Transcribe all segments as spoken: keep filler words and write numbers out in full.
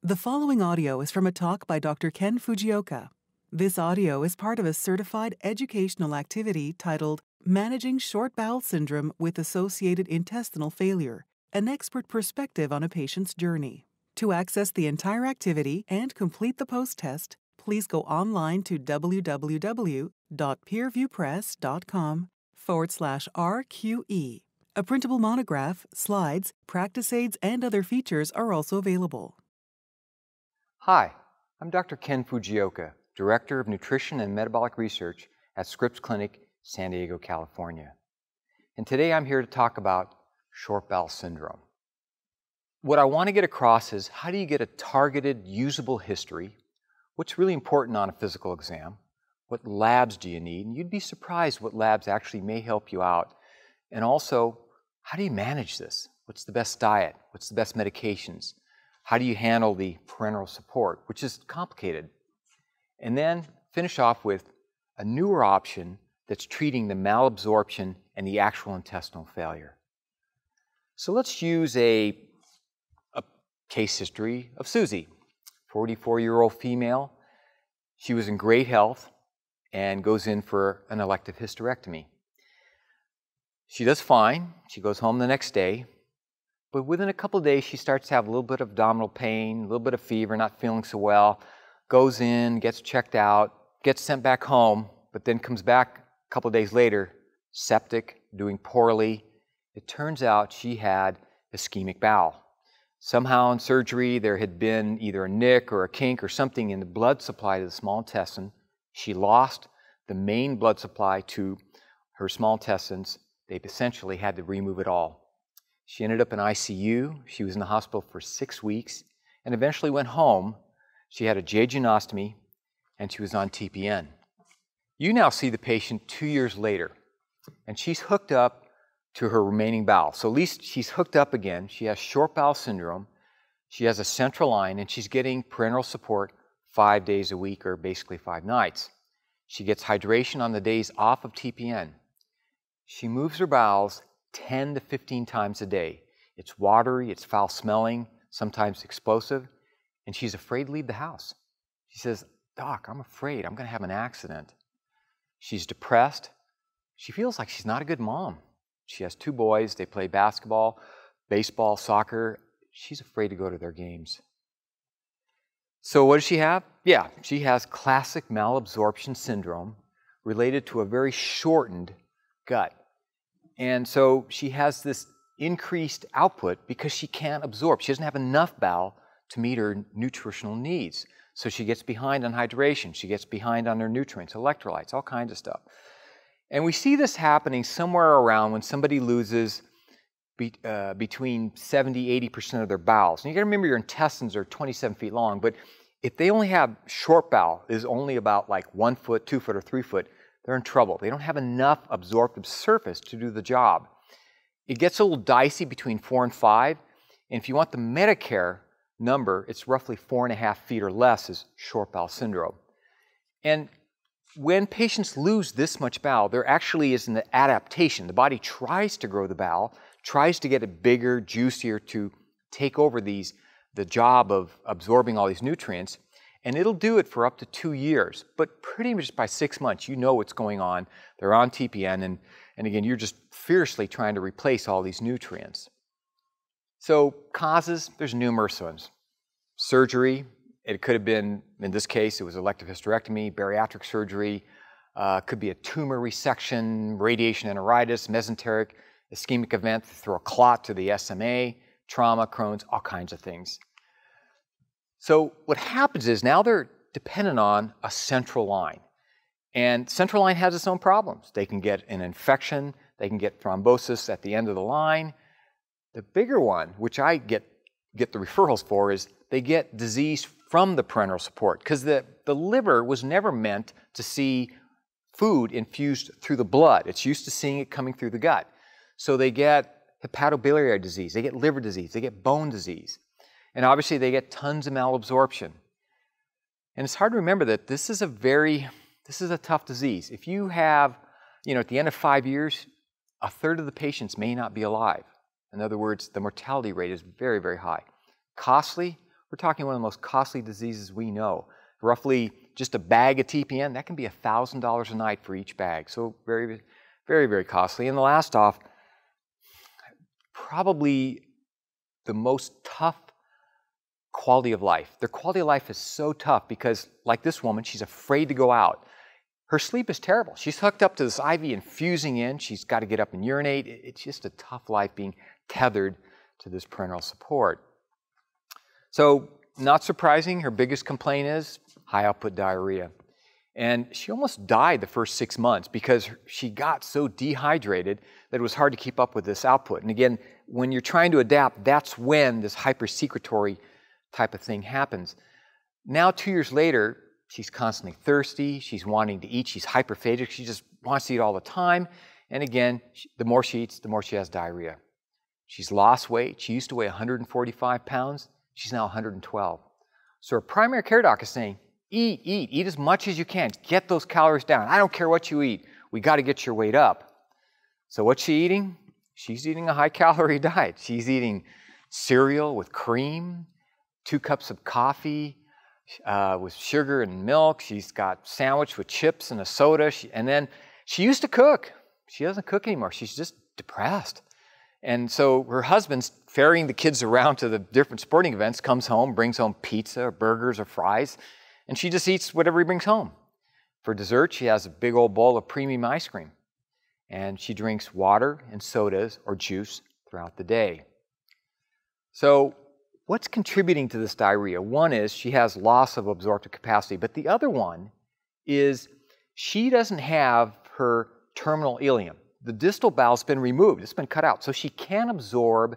The following audio is from a talk by Doctor Ken Fujioka. This audio is part of a certified educational activity titled Managing Short Bowel Syndrome with Associated Intestinal Failure, an expert perspective on a patient's journey. To access the entire activity and complete the post-test, please go online to w w w dot peer view press dot com forward slash R Q E. A printable monograph, slides, practice aids, and other features are also available. Hi, I'm Doctor Ken Fujioka, Director of Nutrition and Metabolic Research at Scripps Clinic, San Diego, California. And today I'm here to talk about short bowel syndrome. What I want to get across is, how do you get a targeted, usable history? What's really important on a physical exam? What labs do you need? And you'd be surprised what labs actually may help you out. And also, how do you manage this? What's the best diet? What's the best medications? How do you handle the parenteral support, which is complicated? And then finish off with a newer option that's treating the malabsorption and the actual intestinal failure. So let's use a, a case history of Susie, forty-four-year-old female. She was in great health and goes in for an elective hysterectomy. She does fine. She goes home the next day. But within a couple of days, she starts to have a little bit of abdominal pain, a little bit of fever, not feeling so well, goes in, gets checked out, gets sent back home, but then comes back a couple of days later, septic, doing poorly. It turns out she had ischemic bowel. Somehow in surgery, there had been either a nick or a kink or something in the blood supply to the small intestine. She lost the main blood supply to her small intestines. They've essentially had to remove it all. She ended up in I C U. She was in the hospital for six weeks and eventually went home. She had a jejunostomy and she was on T P N. You now see the patient two years later and she's hooked up to her remaining bowel. So at least she's hooked up again. She has short bowel syndrome. She has a central line and she's getting parenteral support five days a week or basically five nights. She gets hydration on the days off of T P N. She moves her bowels ten to fifteen times a day. It's watery, it's foul-smelling, sometimes explosive, and she's afraid to leave the house. She says, "Doc, I'm afraid I'm going to have an accident." She's depressed. She feels like she's not a good mom. She has two boys. They play basketball, baseball, soccer. She's afraid to go to their games. So what does she have? Yeah, she has classic malabsorption syndrome related to a very shortened gut. And so she has this increased output because she can't absorb. She doesn't have enough bowel to meet her nutritional needs. So she gets behind on hydration. She gets behind on her nutrients, electrolytes, all kinds of stuff. And we see this happening somewhere around when somebody loses be, uh, between seventy, eighty percent of their bowels. And you got to remember, your intestines are twenty-seven feet long, but if they only have short bowel is only about like one foot, two foot, or three foot, they're in trouble. They don't have enough absorptive surface to do the job. It gets a little dicey between four and five. And if you want the Medicare number, it's roughly four and a half feet or less is short bowel syndrome. And when patients lose this much bowel, there actually is an adaptation. The body tries to grow the bowel, tries to get it bigger, juicier to take over these, the job of absorbing all these nutrients. And it'll do it for up to two years, but pretty much by six months, you know what's going on. They're on T P N, and, and again, you're just fiercely trying to replace all these nutrients. So causes, there's numerous ones. Surgery, it could have been, in this case, it was elective hysterectomy, bariatric surgery, uh, could be a tumor resection, radiation enteritis, mesenteric, ischemic event, throw a clot to the S M A, trauma, Crohn's, all kinds of things. So what happens is now they're dependent on a central line. And central line has its own problems. They can get an infection. They can get thrombosis at the end of the line. The bigger one, which I get, get the referrals for, is they get disease from the parenteral support, because the, the liver was never meant to see food infused through the blood. It's used to seeing it coming through the gut. So they get hepatobiliary disease. They get liver disease. They get bone disease. And obviously, they get tons of malabsorption. And it's hard to remember that this is a very, this is a tough disease. If you have, you know, at the end of five years, a third of the patients may not be alive. In other words, the mortality rate is very, very high. Costly, we're talking one of the most costly diseases we know. Roughly just a bag of T P N, that can be a thousand dollars a night for each bag. So very, very, very costly. And the last off, probably the most tough quality of life. Their quality of life is so tough because, like this woman, she's afraid to go out. Her sleep is terrible. She's hooked up to this I V infusing in. She's got to get up and urinate. It's just a tough life being tethered to this parenteral support. So, not surprising, her biggest complaint is high output diarrhea. And she almost died the first six months because she got so dehydrated that it was hard to keep up with this output. And again, when you're trying to adapt, that's when this hypersecretory type of thing happens. Now, two years later, she's constantly thirsty, she's wanting to eat, she's hyperphagic, she just wants to eat all the time. And again, she, the more she eats, the more she has diarrhea. She's lost weight. She used to weigh one hundred forty-five pounds, she's now one hundred twelve. So her primary care doc is saying, eat, eat, eat as much as you can, get those calories down. I don't care what you eat, we gotta get your weight up. So what's she eating? She's eating a high calorie diet. She's eating cereal with cream, two cups of coffee, Uh, with sugar and milk. She's got sandwich with chips and a soda. She, and then she used to cook. She doesn't cook anymore. She's just depressed. And so her husband's ferrying the kids around to the different sporting events, comes home, brings home pizza or burgers or fries, and she just eats whatever he brings home. For dessert, she has a big old bowl of premium ice cream. And she drinks water and sodas or juice throughout the day. So, what's contributing to this diarrhea? One is she has loss of absorptive capacity, but the other one is she doesn't have her terminal ileum. The distal bowel's been removed, it's been cut out, so she can't absorb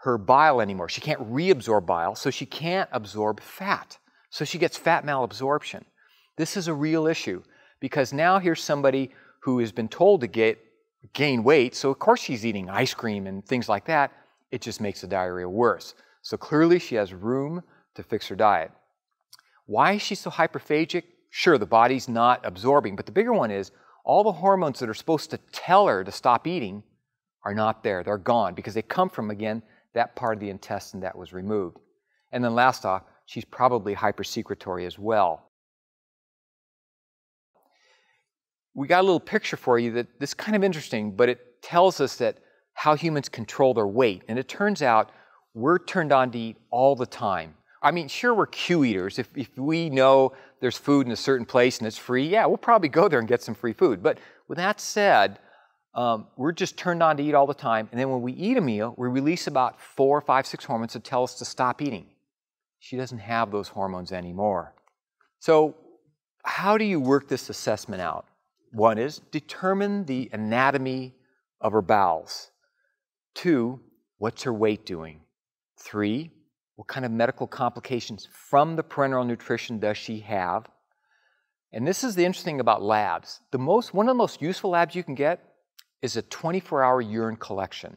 her bile anymore. She can't reabsorb bile, so she can't absorb fat. So she gets fat malabsorption. This is a real issue because now here's somebody who has been told to get, gain weight, so of course she's eating ice cream and things like that. It just makes the diarrhea worse. So clearly she has room to fix her diet. Why is she so hyperphagic? Sure, the body's not absorbing, but the bigger one is all the hormones that are supposed to tell her to stop eating are not there. They're gone because they come from, again, that part of the intestine that was removed. And then last off, she's probably hypersecretory as well. We got a little picture for you that that's kind of interesting, but it tells us that how humans control their weight. And it turns out we're turned on to eat all the time. I mean, sure, we're Q eaters. If, if we know there's food in a certain place and it's free, yeah, we'll probably go there and get some free food. But with that said, um, we're just turned on to eat all the time. And then when we eat a meal, we release about four, five, six hormones that tell us to stop eating. She doesn't have those hormones anymore. So how do you work this assessment out? One is determine the anatomy of her bowels. Two, what's her weight doing? Three, what kind of medical complications from the parenteral nutrition does she have? And this is the interesting thing about labs. The most, one of the most useful labs you can get is a twenty-four hour urine collection.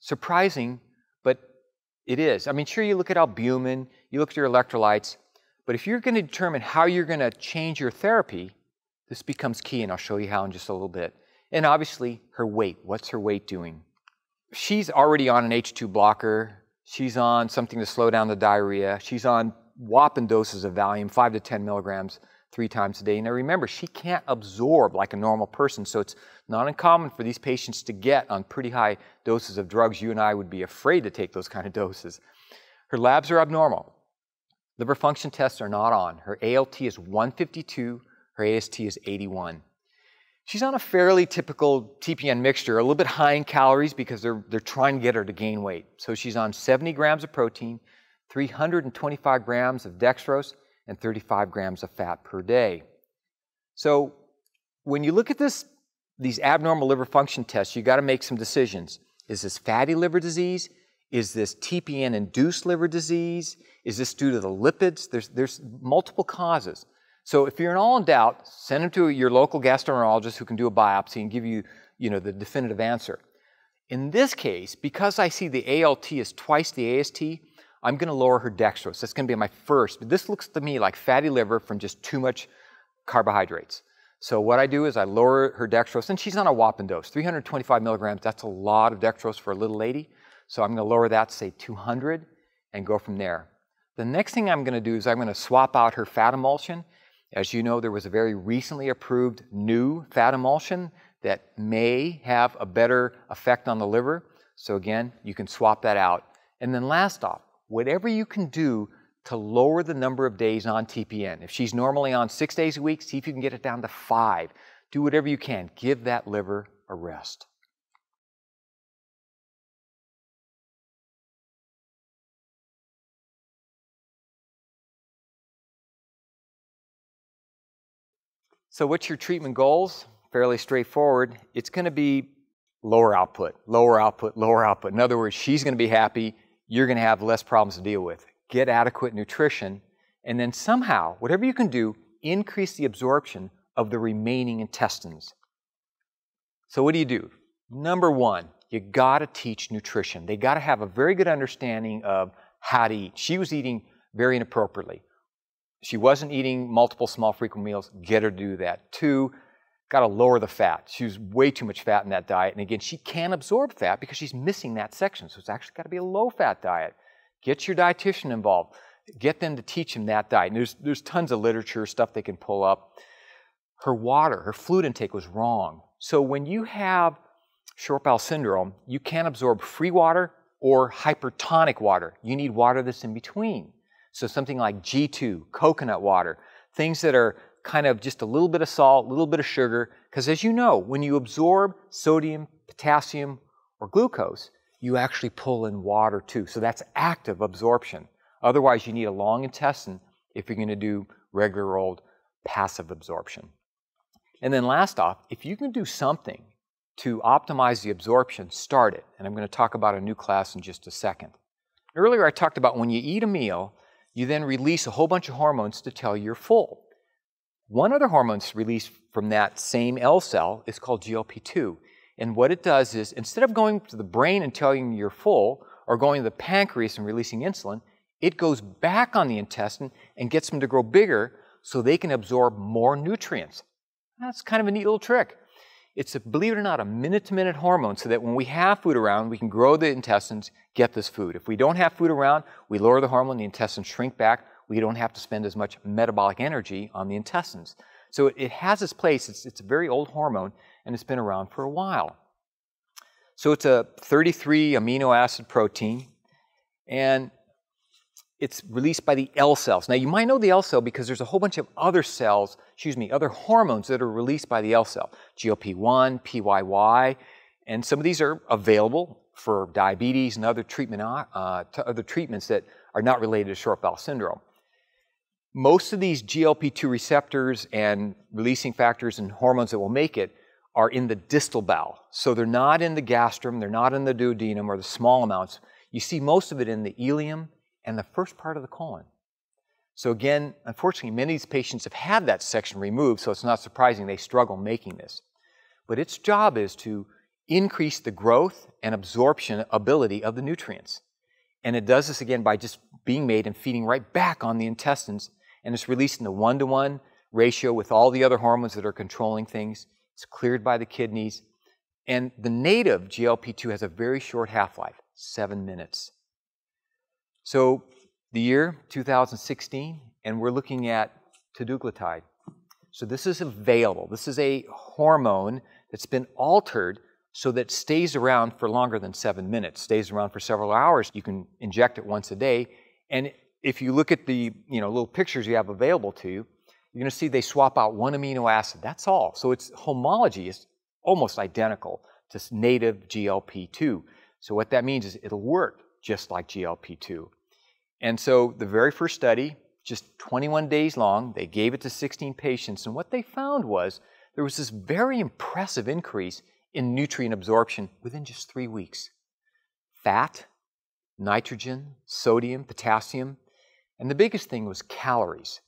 Surprising, but it is. I mean, sure, you look at albumin, you look at your electrolytes, but if you're going to determine how you're going to change your therapy, this becomes key, and I'll show you how in just a little bit. And obviously, her weight. What's her weight doing? She's already on an H two blocker. She's on something to slow down the diarrhea. She's on whopping doses of Valium, five to ten milligrams, three times a day. Now remember, she can't absorb like a normal person, so it's not uncommon for these patients to get on pretty high doses of drugs. You and I would be afraid to take those kind of doses. Her labs are abnormal. Liver function tests are not on. Her A L T is one fifty-two, her A S T is eighty-one. She's on a fairly typical T P N mixture, a little bit high in calories because they're, they're trying to get her to gain weight. So she's on seventy grams of protein, three hundred twenty-five grams of dextrose, and thirty-five grams of fat per day. So when you look at this, these abnormal liver function tests, you got to make some decisions. Is this fatty liver disease? Is this T P N-induced liver disease? Is this due to the lipids? There's, there's multiple causes. So if you're in all in doubt, send them to your local gastroenterologist who can do a biopsy and give you, you know, the definitive answer. In this case, because I see the A L T is twice the A S T, I'm going to lower her dextrose. That's going to be my first. But this looks to me like fatty liver from just too much carbohydrates. So what I do is I lower her dextrose, and she's on a whopping dose, three hundred twenty-five milligrams. That's a lot of dextrose for a little lady. So I'm going to lower that to, say, two hundred and go from there. The next thing I'm going to do is I'm going to swap out her fat emulsion. As you know, there was a very recently approved new fat emulsion that may have a better effect on the liver. So again, you can swap that out. And then last off, whatever you can do to lower the number of days on T P N. If she's normally on six days a week, see if you can get it down to five. Do whatever you can. Give that liver a rest. So what's your treatment goals? Fairly straightforward. It's going to be lower output, lower output, lower output. In other words, she's going to be happy. You're going to have less problems to deal with. Get adequate nutrition, and then somehow, whatever you can do, increase the absorption of the remaining intestines. So what do you do? Number one, you gotta teach nutrition. They gotta have a very good understanding of how to eat. She was eating very inappropriately. She wasn't eating multiple small frequent meals. Get her to do that. Two, gotta lower the fat. She was way too much fat in that diet, and again, she can't absorb fat because she's missing that section, so it's actually gotta be a low-fat diet. Get your dietitian involved. Get them to teach them that diet. And there's, there's tons of literature, stuff they can pull up. Her water, her fluid intake was wrong. So when you have short bowel syndrome, you can't absorb free water or hypertonic water. You need water that's in between. So something like G two, coconut water, things that are kind of just a little bit of salt, a little bit of sugar. Because as you know, when you absorb sodium, potassium, or glucose, you actually pull in water too. So that's active absorption. Otherwise, you need a long intestine if you're gonna do regular old passive absorption. And then last off, if you can do something to optimize the absorption, start it. And I'm gonna talk about a new class in just a second. Earlier, I talked about when you eat a meal, you then release a whole bunch of hormones to tell you you're full. One other hormone that's released from that same L-cell is called G L P two. And what it does is, instead of going to the brain and telling you you're full, or going to the pancreas and releasing insulin, it goes back on the intestine and gets them to grow bigger so they can absorb more nutrients. That's kind of a neat little trick. It's, a, believe it or not, a minute-to-minute hormone so that when we have food around, we can grow the intestines, get this food. If we don't have food around, we lower the hormone, the intestines shrink back, we don't have to spend as much metabolic energy on the intestines. So it, it has its place. It's, it's a very old hormone, and it's been around for a while. So it's a thirty-three amino acid protein, and it's released by the L cells. Now you might know the L cell because there's a whole bunch of other cells, excuse me, other hormones that are released by the L cell. G L P one, P Y Y, and some of these are available for diabetes and other treatment, uh, to other treatments that are not related to short bowel syndrome. Most of these G L P two receptors and releasing factors and hormones that will make it are in the distal bowel. So they're not in the gastrum, they're not in the duodenum or the small amounts. You see most of it in the ileum and the first part of the colon. So again, unfortunately, many of these patients have had that section removed, so it's not surprising they struggle making this. But its job is to increase the growth and absorption ability of the nutrients. And it does this again by just being made and feeding right back on the intestines, and it's released in a one-to-one ratio with all the other hormones that are controlling things. It's cleared by the kidneys. And the native G L P two has a very short half-life, seven minutes. So the year two thousand sixteen, and we're looking at teduglutide. So this is available. This is a hormone that's been altered so that it stays around for longer than seven minutes, stays around for several hours. You can inject it once a day. And if you look at the you know, little pictures you have available to you, you're going to see they swap out one amino acid. That's all. So its homology is almost identical to native G L P two. So what that means is it'll work just like G L P two. And so the very first study, just twenty-one days long, they gave it to sixteen patients. And what they found was there was this very impressive increase in nutrient absorption within just three weeks. Fat, nitrogen, sodium, potassium, and the biggest thing was calories.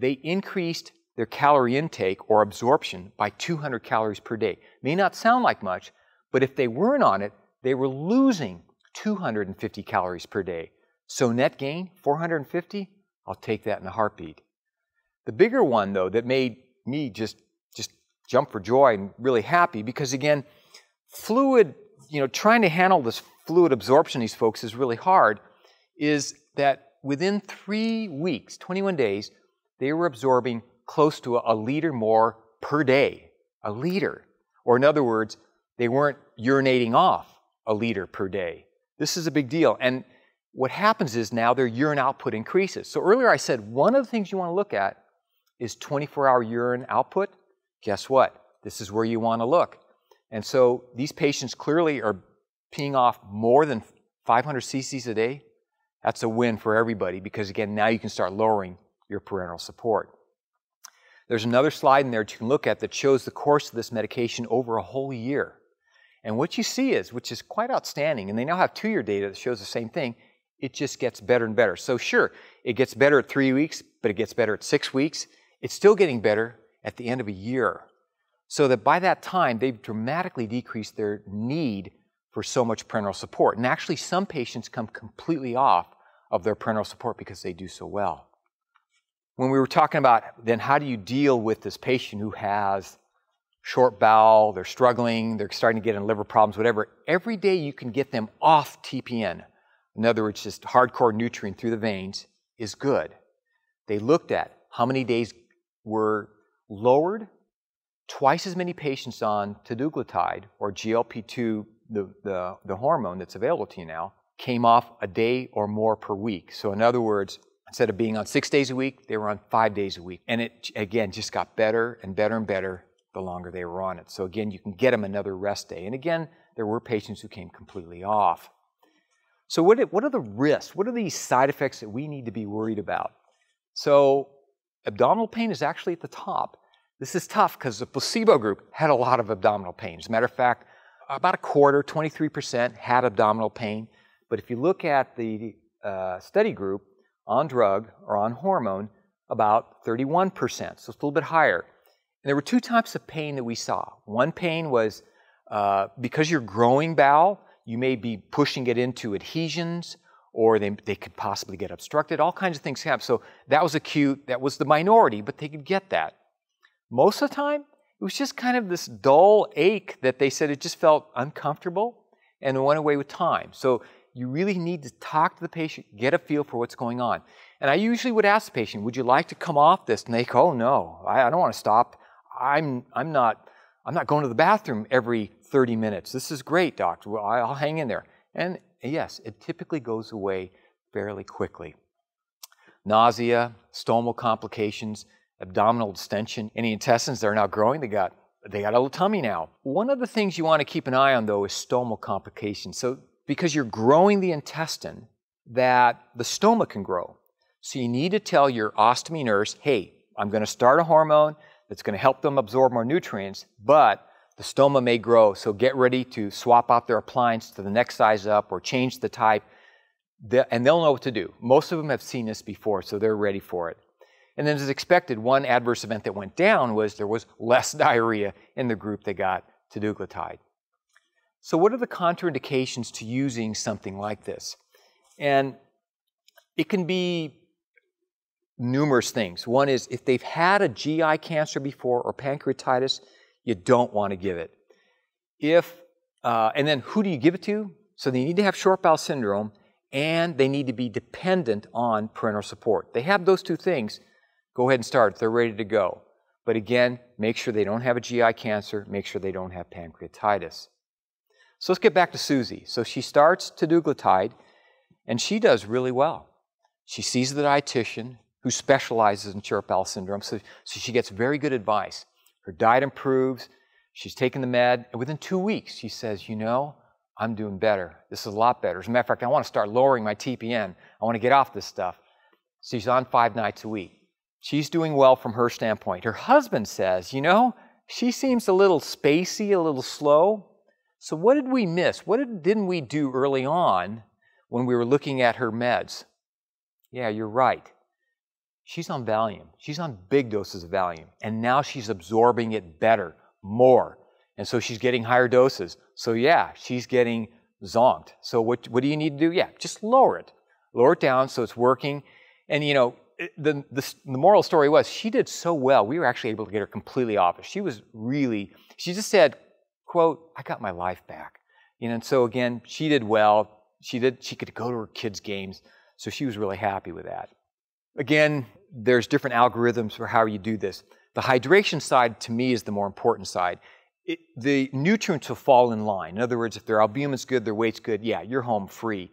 They increased their calorie intake or absorption by two hundred calories per day. May not sound like much, but if they weren't on it, they were losing two hundred fifty calories per day. So net gain, four hundred fifty, I'll take that in a heartbeat. The bigger one, though, that made me just, just jump for joy and really happy because, again, fluid, you know, trying to handle this fluid absorption, these folks, is really hard, is that within three weeks, twenty-one days, they were absorbing close to a, a liter more per day, a liter. Or in other words, they weren't urinating off a liter per day. This is a big deal. And what happens is now their urine output increases. So earlier I said one of the things you want to look at is twenty-four hour urine output. Guess what? This is where you want to look. And so these patients clearly are peeing off more than five hundred c c's a day. That's a win for everybody because, again, now you can start lowering your parenteral support. There's another slide in there that you can look at that shows the course of this medication over a whole year. And what you see is, which is quite outstanding, and they now have two-year data that shows the same thing, it just gets better and better. So sure, it gets better at three weeks, but it gets better at six weeks. It's still getting better at the end of a year. So that by that time, they've dramatically decreased their need for so much parenteral support. And actually, some patients come completely off of their parenteral support because they do so well. When we were talking about, then, how do you deal with this patient who has short bowel, they're struggling, they're starting to get in liver problems, whatever, every day you can get them off T P N. In other words, just hardcore nutrient through the veins is good. They looked at how many days were lowered, twice as many patients on teduglutide or G L P two, the, the, the hormone that's available to you now, came off a day or more per week. So in other words, instead of being on six days a week, they were on five days a week. And it, again, just got better and better and better the longer they were on it. So again, you can get them another rest day. And again, there were patients who came completely off. So what, what are the risks? What are these side effects that we need to be worried about? So abdominal pain is actually at the top. This is tough because the placebo group had a lot of abdominal pain. As a matter of fact, about a quarter, twenty-three percent, had abdominal pain. But if you look at the uh, study group on drug or on hormone, about thirty-one percent, so it's a little bit higher. And there were two types of pain that we saw. One pain was uh, because you're growing bowel, you may be pushing it into adhesions, or they, they could possibly get obstructed. All kinds of things happen. So that was acute. That was the minority, but they could get that. Most of the time, it was just kind of this dull ache that they said it just felt uncomfortable and it went away with time. So you really need to talk to the patient, get a feel for what's going on. And I usually would ask the patient, would you like to come off this? And they go, oh, no, I, I don't want to stop. I'm, I'm not... I'm not going to the bathroom every thirty minutes. This is great, doctor. Well, I'll hang in there. And yes, it typically goes away fairly quickly. Nausea, stomal complications, abdominal distension, any intestines that are now growing, they got, they got a little tummy now. One of the things you want to keep an eye on, though, is stomal complications. So because you're growing the intestine, that the stoma can grow. So you need to tell your ostomy nurse, hey, I'm going to start a hormone that's going to help them absorb more nutrients, but the stoma may grow, so get ready to swap out their appliance to the next size up or change the type, and they'll know what to do. Most of them have seen this before, so they're ready for it. And then as expected, one adverse event that went down was there was less diarrhea in the group that got teduglutide. So what are the contraindications to using something like this? And it can be numerous things. One is if they've had a G I cancer before or pancreatitis, you don't want to give it. If, uh, and then who do you give it to? So they need to have short bowel syndrome and they need to be dependent on parenteral support. They have those two things, go ahead and start. They're ready to go. But again, make sure they don't have a G I cancer, make sure they don't have pancreatitis. So let's get back to Susie. So she starts teduglutide and she does really well. She sees the dietitian who specializes in short bowel syndrome, so, so she gets very good advice. Her diet improves, she's taken the med, and within two weeks she says, you know, I'm doing better. This is a lot better. As a matter of fact, I want to start lowering my T P N. I want to get off this stuff. She's on five nights a week. She's doing well from her standpoint. Her husband says, you know, she seems a little spacey, a little slow. So what did we miss? What did, didn't we do early on when we were looking at her meds? Yeah, you're right. She's on Valium. She's on big doses of Valium. And now she's absorbing it better, more. And so she's getting higher doses. So yeah, she's getting zonked. So what, what do you need to do? Yeah, just lower it. Lower it down so it's working. And you know, it, the, the, the moral story was she did so well, we were actually able to get her completely off. She was really, she just said, quote, I got my life back. You know, and so again, she did well. She did, she could go to her kids' games. So she was really happy with that. Again, there's different algorithms for how you do this. The hydration side, to me, is the more important side. It, the nutrients will fall in line. In other words, if their albumin's good, their weight's good, yeah, you're home free.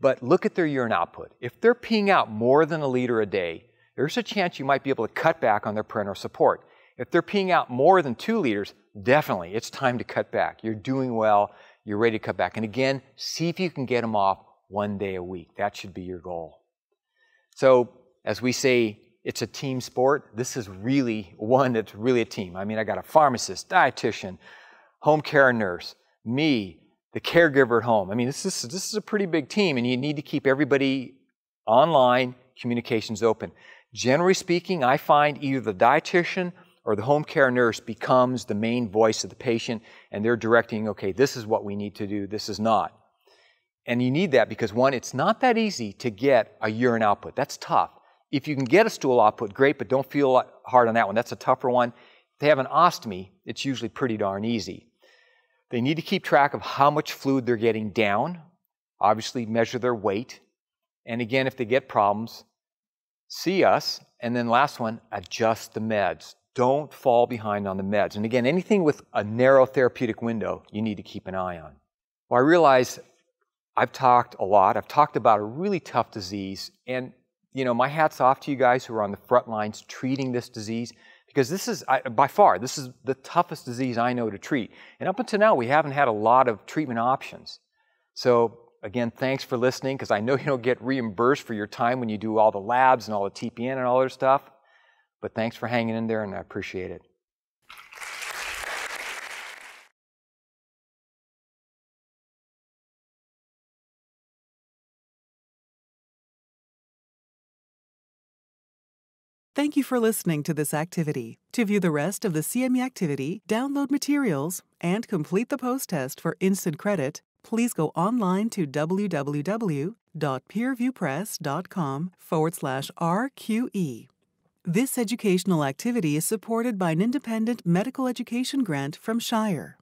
But look at their urine output. If they're peeing out more than a liter a day, there's a chance you might be able to cut back on their parenteral support. If they're peeing out more than two liters, definitely, it's time to cut back. You're doing well, you're ready to cut back. And again, see if you can get them off one day a week. That should be your goal. So, as we say, it's a team sport. This is really one that's really a team. I mean, I got a pharmacist, dietitian, home care nurse, me, the caregiver at home. I mean, this is, this is a pretty big team, and you need to keep everybody online, communications open. Generally speaking, I find either the dietitian or the home care nurse becomes the main voice of the patient, and they're directing, okay, this is what we need to do, this is not. And you need that because, one, it's not that easy to get a urine output. That's tough. If you can get a stool output, great, but don't feel hard on that one. That's a tougher one. If they have an ostomy, it's usually pretty darn easy. They need to keep track of how much fluid they're getting down, obviously measure their weight, and again, if they get problems, see us, and then last one, adjust the meds. Don't fall behind on the meds. And again, anything with a narrow therapeutic window, you need to keep an eye on. Well, I realize I've talked a lot. I've talked about a really tough disease, and you know, my hat's off to you guys who are on the front lines treating this disease, because this is, I, by far, this is the toughest disease I know to treat. And up until now, we haven't had a lot of treatment options. So again, thanks for listening, because I know you don't get reimbursed for your time when you do all the labs and all the T P N and all their stuff. But thanks for hanging in there, and I appreciate it. Thank you for listening to this activity. To view the rest of the C M E activity, download materials, and complete the post test for instant credit, please go online to www.peerviewpress.com forward slash RQE. This educational activity is supported by an independent medical education grant from Shire.